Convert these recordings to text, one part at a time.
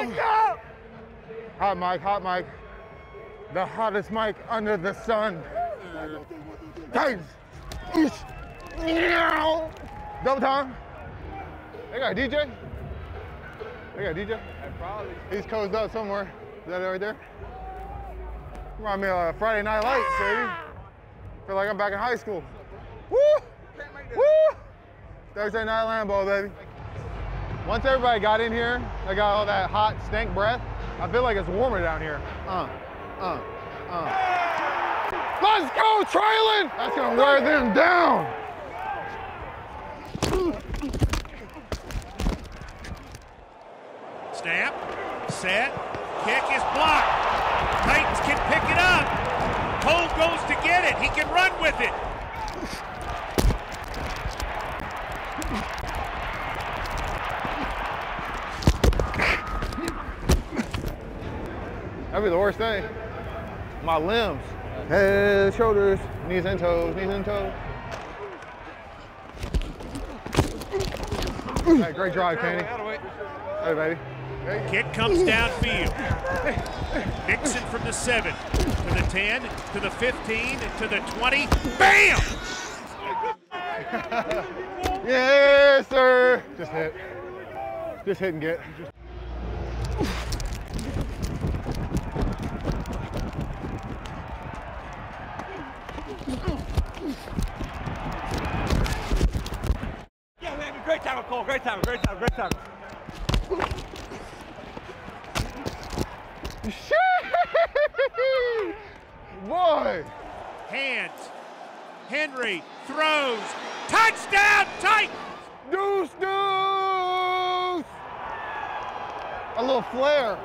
mic up! Hot mic, hot mic. The hottest mic under the sun. Titans! Double time. They got a DJ? They got a DJ? Probably. He's closed up somewhere. Is that right there? Remind me of Friday Night Lights, baby. Feel like I'm back in high school. Woo! Woo! Thursday Night Lambeau, baby. Once everybody got in here, they got all that hot stank breath. I feel like it's warmer down here. Let's go, trailing! That's gonna wear them down. Snap, set, kick is blocked. Titans can pick it up. Cole goes to get it. He can run with it. That'd be the worst thing. My limbs, head, shoulders, knees and toes, knees and toes. Hey, great drive, Kenny. Hey, baby. Kick comes downfield. Nixon from the 7 to the 10 to the 15 to the 20. Bam! Yes, sir. Just hit. Just hit and get. Yeah, we had a great time, Cole. Great time. Great time. Great time. Boy! Hands. Henry throws. Touchdown, Titans! Deuce, deuce! A little flare.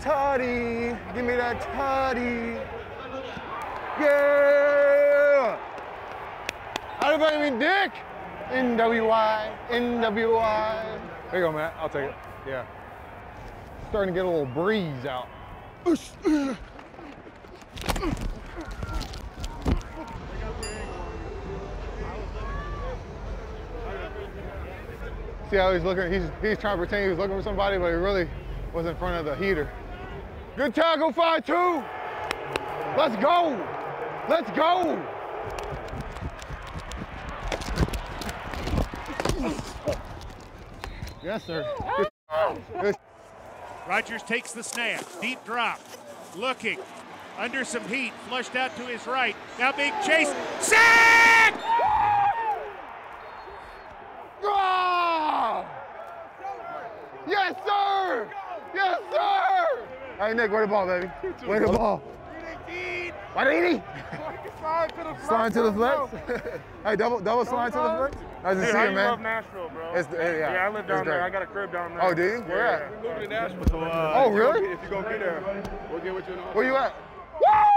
Toddy. Give me that toddy. Yeah! Everybody mean dick. NWI, NWI. There you go, Matt. I'll take it. Yeah. Starting to get a little breeze out. See how he's looking? He's trying to pretend he was looking for somebody, but he really was in front of the heater. Good tackle, 5-2. Let's go. Let's go. Yes, sir. Good. Rodgers takes the snap, deep drop, looking, under some heat, flushed out to his right. Now big chase, sack! Oh! Yes, sir! Yes, sir! Hey, Nick, where the ball, baby? Where the ball? What did he? Slide to the flex. Hey, double slide to the flex. Nice to see you, man. I love Nashville, bro. Yeah, I live down there. I got a crib down there. Oh, do you? Where at? We're moving to Nashville. Oh, really? If you go get there, we'll get with you. Where you at? Woo!